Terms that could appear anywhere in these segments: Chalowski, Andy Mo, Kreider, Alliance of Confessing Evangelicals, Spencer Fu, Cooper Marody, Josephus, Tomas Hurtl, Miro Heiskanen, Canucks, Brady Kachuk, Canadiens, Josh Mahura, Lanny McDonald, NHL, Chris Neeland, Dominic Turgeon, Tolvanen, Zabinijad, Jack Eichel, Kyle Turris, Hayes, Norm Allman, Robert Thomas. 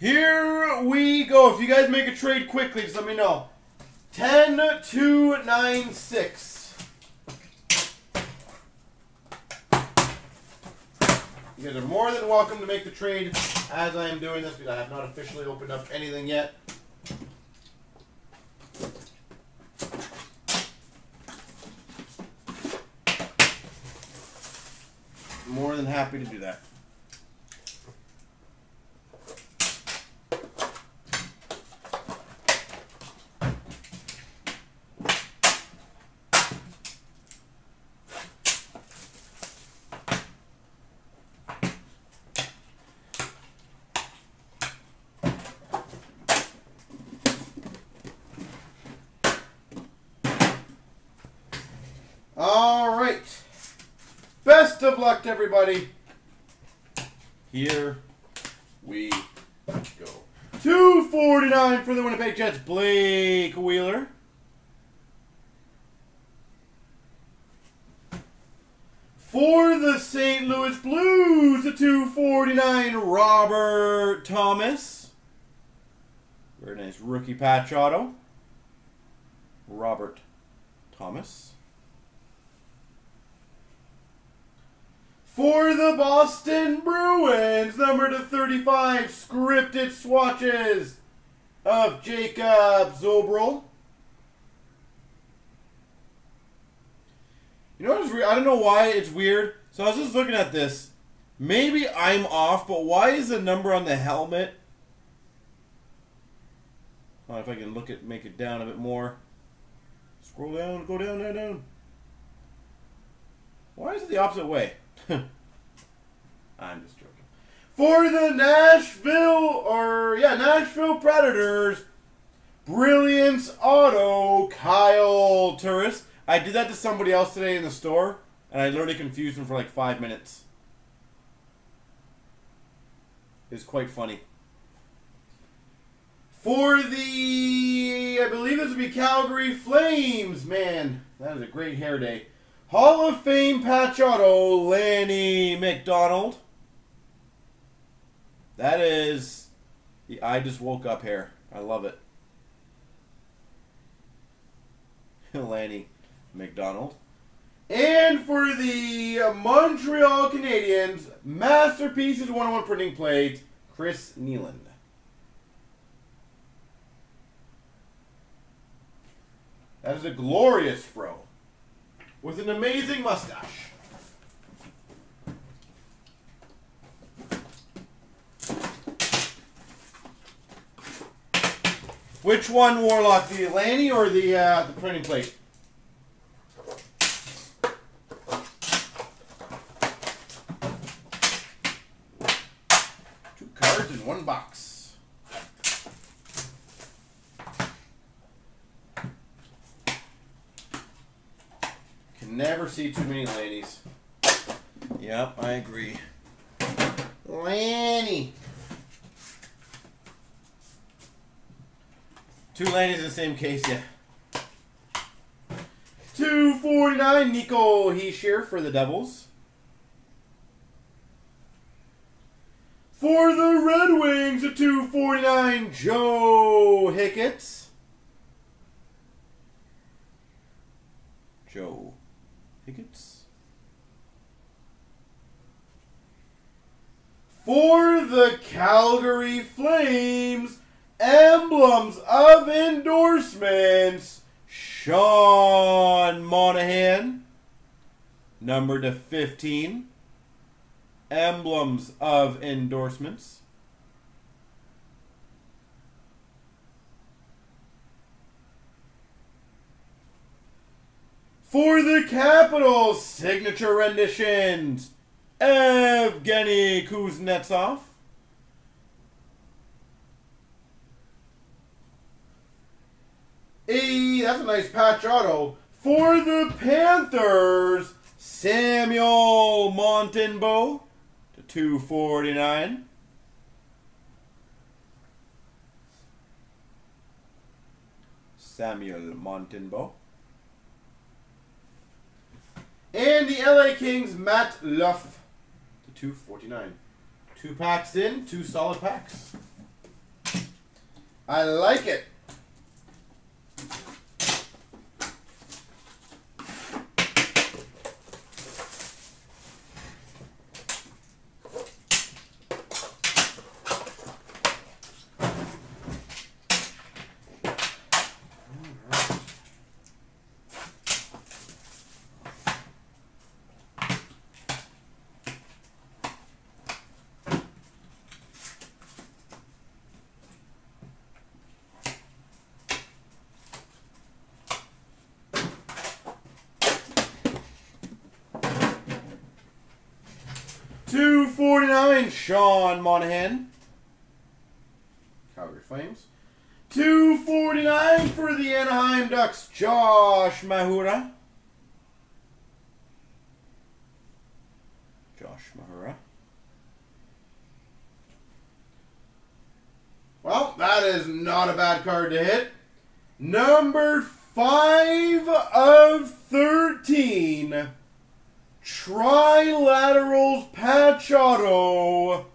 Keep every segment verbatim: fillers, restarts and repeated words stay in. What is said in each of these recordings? Here we go. If you guys make a trade quickly, just let me know. ten, two, nine, six. You guys are more than welcome to make the trade as I am doing this, because I have not officially opened up anything yet. More than happy to do that. Best of luck to everybody. Here we go. two forty-nine for the Winnipeg Jets, Blake Wheeler. For the Saint Louis Blues, the two forty-nine, Robert Thomas. Very nice rookie patch auto. Robert Thomas. For the Boston Bruins, number to thirty-five, scripted swatches of Jacob Zobril. You know what? I don't know why it's weird. So I was just looking at this. Maybe I'm off, but why is the number on the helmet? I don't know if I can look at, make it down a bit more. Scroll down, go down, down, down. Why is it the opposite way? I'm just joking. For the Nashville, or yeah, Nashville Predators, Brilliance Auto, Kyle Turris. I did that to somebody else today in the store, and I literally confused him for like five minutes. It was quite funny. For the, I believe this would be Calgary Flames, man. That is a great hair day. Hall of Fame patch auto, Lanny McDonald. That is the I just woke up hair. I love it. Lanny McDonald. And for the Montreal Canadiens, Masterpieces one oh one printing plate, Chris Neeland. That is a glorious fro. With an amazing mustache. Which one, Warlock? The Lanny or the uh, the printing plate? Two cards in one box. Never see too many ladies. Yep, I agree. Lanny. Two ladies in the same case, yeah. two forty-nine, Nico Hischier for the Devils. For the Red Wings, a two forty-nine, Joe Hicketts. Joe. For the Calgary Flames, emblems of endorsements, Sean Monahan, number to fifteen, emblems of endorsements. For the Capitals, signature renditions, Evgeny Kuznetsov. Hey, that's a nice patch auto. For the Panthers, Samuel Montembeau to two forty-nine. Samuel Montembeau. And the L A Kings, Matt Luff, to two forty-nine. Two packs in, two solid packs. I like it. two forty-nine, Sean Monahan. Calgary Flames. two forty-nine for the Anaheim Ducks, Josh Mahura. Josh Mahura. Well, that is not a bad card to hit. Number five of thirteen. Trilaterals patch auto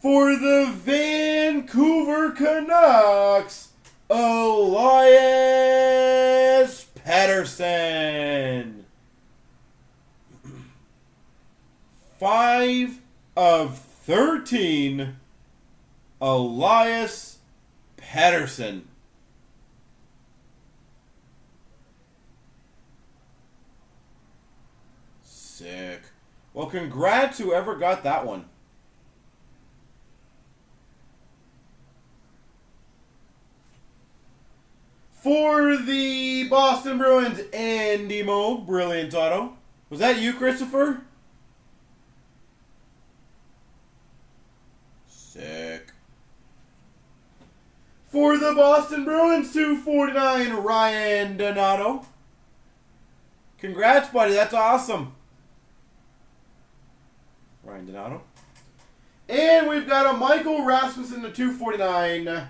for the Vancouver Canucks, Elias Pettersson. five of thirteen, Elias Pettersson. Sick. Well, congrats whoever got that one. For the Boston Bruins, Andy Mo, brilliant auto. Was that you, Christopher? Sick. For the Boston Bruins, two forty-nine, Ryan Donato. Congrats, buddy. That's awesome. Ryan Donato. And we've got a Michael Rasmussen to two forty-nine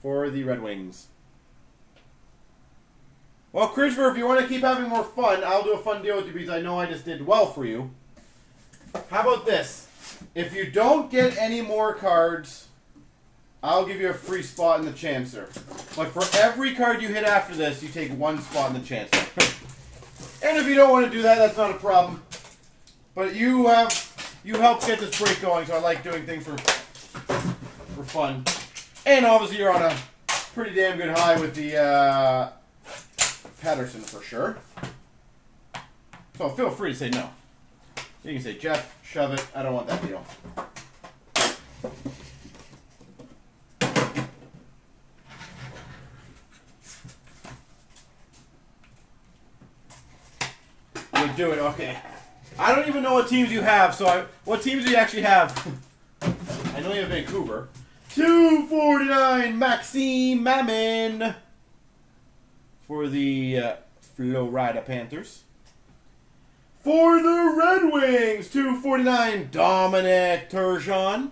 for the Red Wings. Well, Christopher, if you want to keep having more fun, I'll do a fun deal with you because I know I just did well for you. How about this? If you don't get any more cards, I'll give you a free spot in the Chancer. But for every card you hit after this, you take one spot in the Chancer. And if you don't want to do that, that's not a problem. But you have... You helped get this break going, so I like doing things for for fun. And obviously you're on a pretty damn good high with the uh, Patterson for sure. So feel free to say no. You can say, Jeff, shove it. I don't want that deal. We'll do it, okay. I don't even know what teams you have, so I, what teams do you actually have? I know you have Vancouver. two forty-nine, Maxime Mammon for the uh, Florida Panthers. For the Red Wings, two forty-nine, Dominic Turgeon.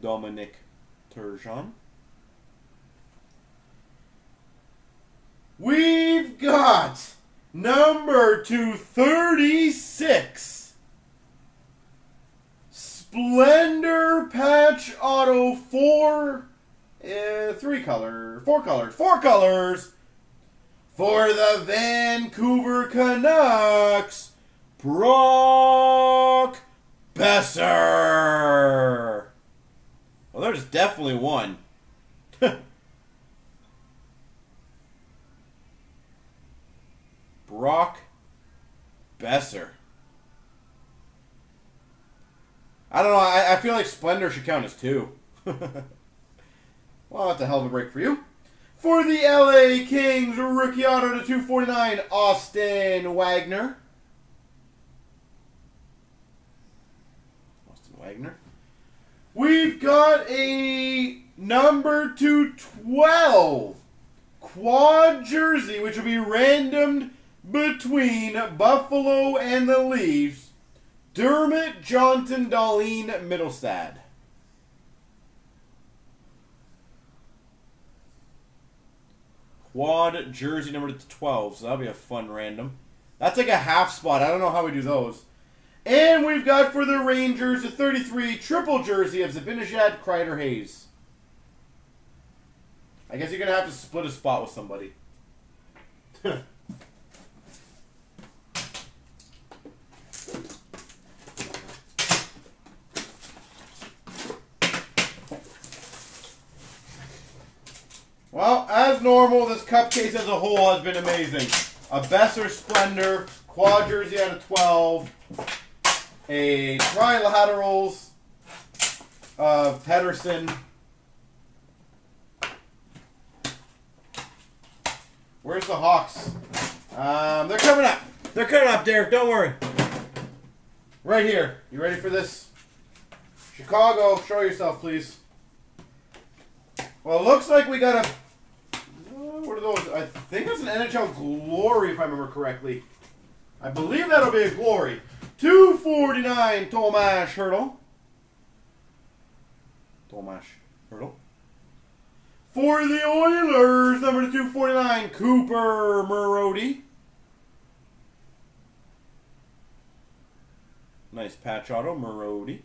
Dominic Turgeon. We've got... Number two thirty-six, Splendor Patch Auto, four, uh, three color, four colors, four colors, for the Vancouver Canucks, Brock Besser. Well, there's definitely one. Brock Besser. I don't know. I, I feel like Splendor should count as two. Well, that's a hell of a break for you. For the L A Kings, rookie auto to two forty-nine, Austin Wagner. Austin Wagner. We've got a number two twelve quad jersey, which will be randomed between Buffalo and the Leafs, Dermot Johnson, Darlene Middlestad. Quad jersey number twelve, so that'll be a fun random. That's like a half spot. I don't know how we do those. And we've got for the Rangers a thirty-three triple jersey of Zabinijad, Kreider, Hayes. I guess you're going to have to split a spot with somebody. Well, as normal, this cup case as a whole has been amazing. A Besser Splendor, quad jersey out of twelve, a trilaterals of Pettersson. Where's the Hawks? Um, they're coming up. They're coming up, Derek. Don't worry. Right here. You ready for this? Chicago, show yourself, please. Well, it looks like we got a... What are those? I think that's an N H L Glory, if I remember correctly. I believe that'll be a Glory. two forty-nine, Tomas Hurtl. Tomas Hurtl. For the Oilers, number two forty-nine, Cooper Marody. Nice patch auto, Marody.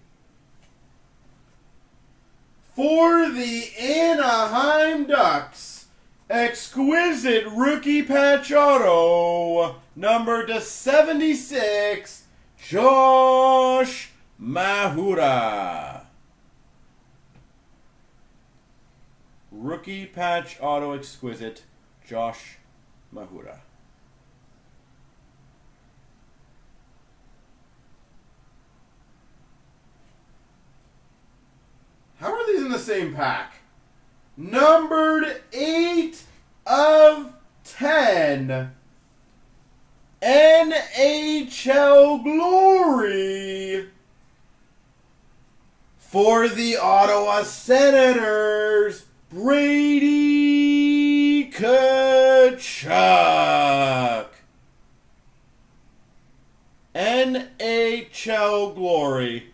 For the Anaheim Ducks, exquisite rookie patch auto, number seventy-six, Josh Mahura. Rookie patch auto exquisite, Josh Mahura. How are these in the same pack? Numbered eight of ten. N H L Glory. For the Ottawa Senators, Brady Kachuk. N H L Glory,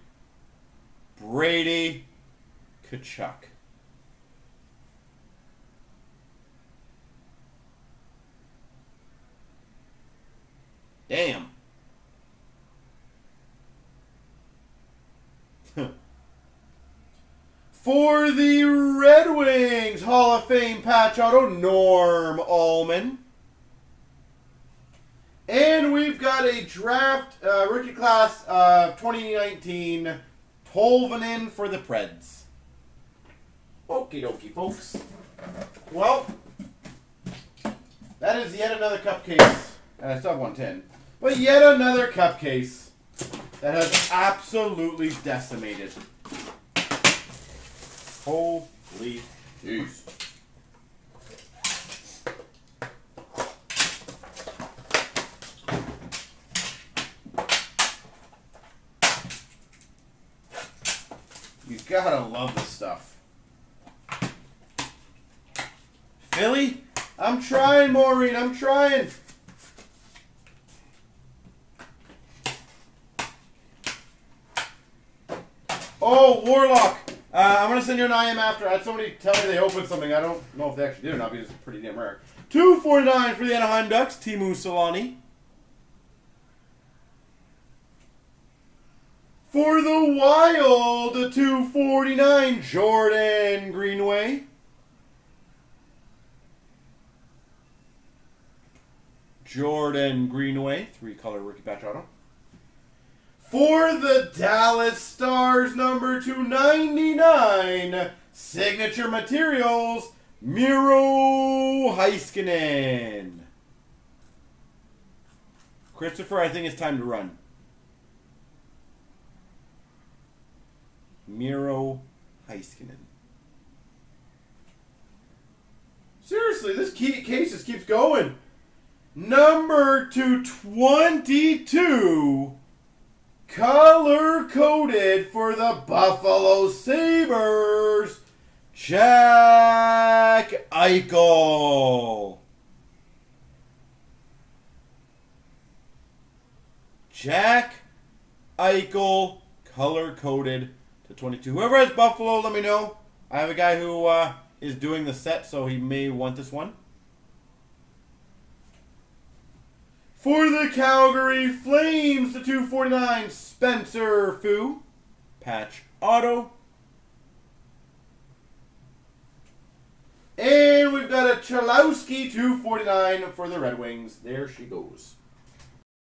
Brady Kachuk. Damn. For the Red Wings, Hall of Fame patch auto, Norm Allman. And we've got a draft uh, rookie class of twenty nineteen, Tolvanen for the Preds. Okie dokie, folks. Well, that is yet another cup case. And I still have one ten. But yet another cup case that has absolutely decimated. Holy jeez. You gotta love this stuff. Philly? I'm trying, Maureen. I'm trying. Oh, Warlock. Uh, I'm going to send you an I M after. I had somebody tell me they opened something. I don't know if they actually did or not because it's pretty damn rare. two forty-nine for the Anaheim Ducks, Teemu Selanne. For the Wild, the two forty-nine, Jordan Greenway. Jordan Greenway, three-color rookie patch auto. For the Dallas Stars, number two ninety-nine, signature materials, Miro Heiskanen. Christopher, I think it's time to run. Miro Heiskanen. Seriously, this key case just keeps going. Number two twenty-two. Color-coded for the Buffalo Sabres, Jack Eichel. Jack Eichel, color-coded to twenty-two. Whoever has Buffalo, let me know. I have a guy who uh, is doing the set, so he may want this one. For the Calgary Flames, the two forty-nine, Spencer Fu. Patch auto. And we've got a Chalowski two forty-nine for the Red Wings. There she goes.